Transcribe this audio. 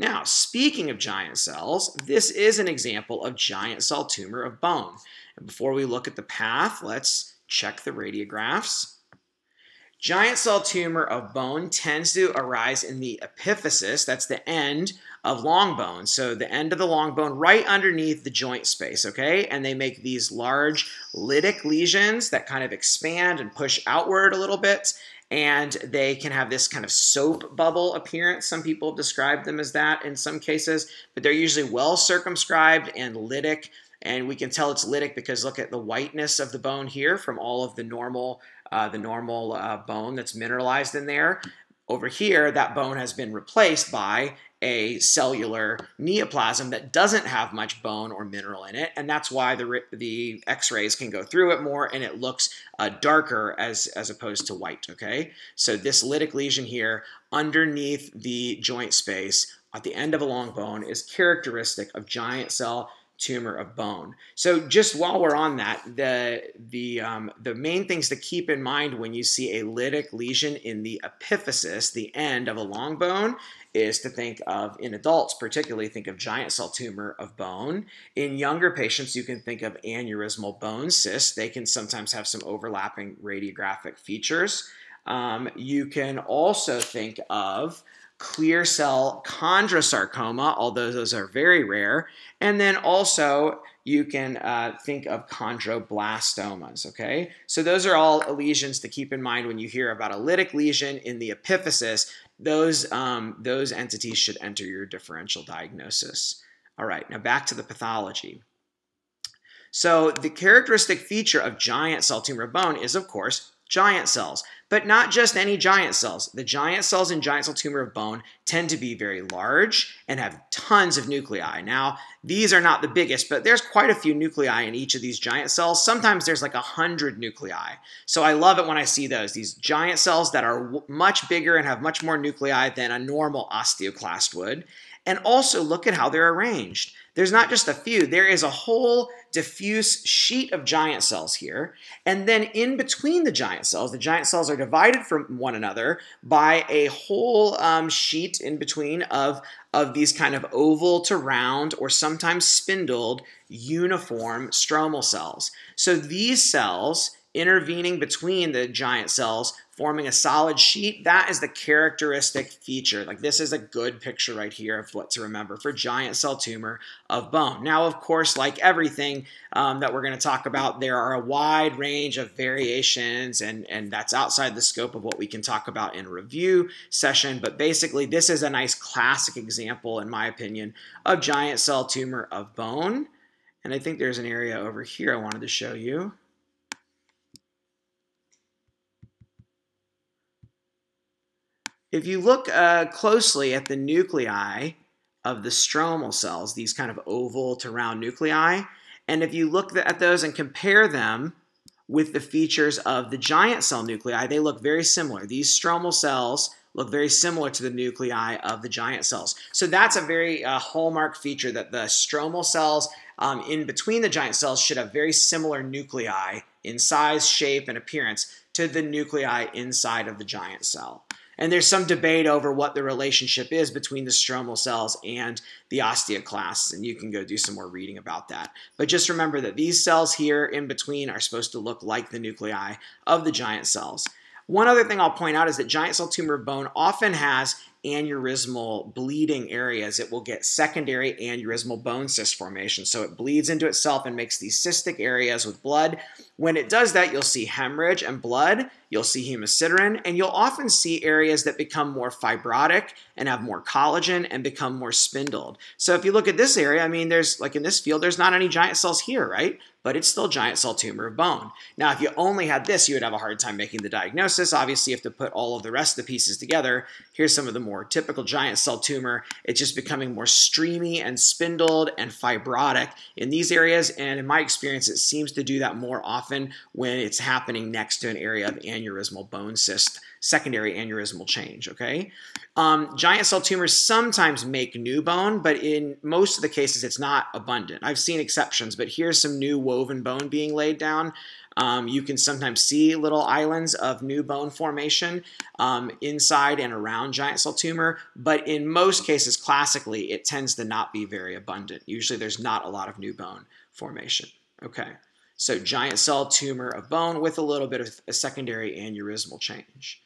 Now, speaking of giant cells, this is an example of giant cell tumor of bone. And before we look at the path, let's check the radiographs. Giant cell tumor of bone tends to arise in the epiphysis, that's the end of long bone, so the end of the long bone right underneath the joint space, okay? And they make these large lytic lesions that kind of expand and push outward a little bit, and they can have this kind of soap bubble appearance. Some people have described them as that in some cases, but they're usually well circumscribed and lytic. And we can tell it's lytic because look at the whiteness of the bone here from all of the normal bone that's mineralized in there. Over here, that bone has been replaced by a cellular neoplasm that doesn't have much bone or mineral in it, and that's why the x-rays can go through it more and it looks darker as opposed to white, okay? So this lytic lesion here underneath the joint space at the end of a long bone is characteristic of giant cell tumor of bone. So just while we're on that, the main things to keep in mind when you see a lytic lesion in the epiphysis, the end of a long bone, is to think of, in adults particularly, think of giant cell tumor of bone. In younger patients, you can think of aneurysmal bone cysts. They can sometimes have some overlapping radiographic features. You can also think of clear cell chondrosarcoma, although those are very rare. And then also you can think of chondroblastomas, okay? So those are all lesions to keep in mind when you hear about a lytic lesion in the epiphysis. Those entities should enter your differential diagnosis. All right, now back to the pathology. So the characteristic feature of giant cell tumor of bone is, of course, giant cells, but not just any giant cells. The giant cells in giant cell tumor of bone tend to be very large and have tons of nuclei. Now, these are not the biggest, but there's quite a few nuclei in each of these giant cells. Sometimes there's like 100 nuclei. So I love it when I see those, these giant cells that are much bigger and have much more nuclei than a normal osteoclast would. And also look at how they're arranged. There's not just a few, there is a whole diffuse sheet of giant cells here. And then in between the giant cells are divided from one another by a whole sheet in between of these kind of oval to round or sometimes spindled uniform stromal cells. So these cells intervening between the giant cells forming a solid sheet, that is the characteristic feature. Like this is a good picture right here of what to remember for giant cell tumor of bone. Now, of course, like everything that we're going to talk about, there are a wide range of variations, and that's outside the scope of what we can talk about in a review session. But basically, this is a nice classic example, in my opinion, of giant cell tumor of bone. And I think there's an area over here I wanted to show you. If you look closely at the nuclei of the stromal cells, these kind of oval to round nuclei, and if you look at those and compare them with the features of the giant cell nuclei, they look very similar. These stromal cells look very similar to the nuclei of the giant cells. So that's a very hallmark feature, that the stromal cells in between the giant cells should have very similar nuclei in size, shape, and appearance to the nuclei inside of the giant cell. And there's some debate over what the relationship is between the stromal cells and the osteoclasts, and you can go do some more reading about that. But just remember that these cells here in between are supposed to look like the nuclei of the giant cells. One other thing I'll point out is that giant cell tumor of bone often has aneurysmal bleeding areas. It will get secondary aneurysmal bone cyst formation. So it bleeds into itself and makes these cystic areas with blood. When it does that, you'll see hemorrhage and blood, you'll see hemosiderin, and you'll often see areas that become more fibrotic and have more collagen and become more spindled. So if you look at this area, I mean, there's like in this field, there's not any giant cells here, right? But it's still giant cell tumor of bone. Now, if you only had this, you would have a hard time making the diagnosis. Obviously, you have to put all of the rest of the pieces together. Here's some of the more typical giant cell tumor. It's just becoming more streamy and spindled and fibrotic in these areas. And in my experience, it seems to do that more often when it's happening next to an area of aneurysmal bone cyst, secondary aneurysmal change, okay? Giant cell tumors sometimes make new bone, but in most of the cases, it's not abundant. I've seen exceptions, but here's some new woven bone being laid down You can sometimes see little islands of new bone formation inside and around giant cell tumor, but in most cases, classically, it tends to not be very abundant. Usually there's not a lot of new bone formation. Okay, so giant cell tumor of bone with a little bit of a secondary aneurysmal change.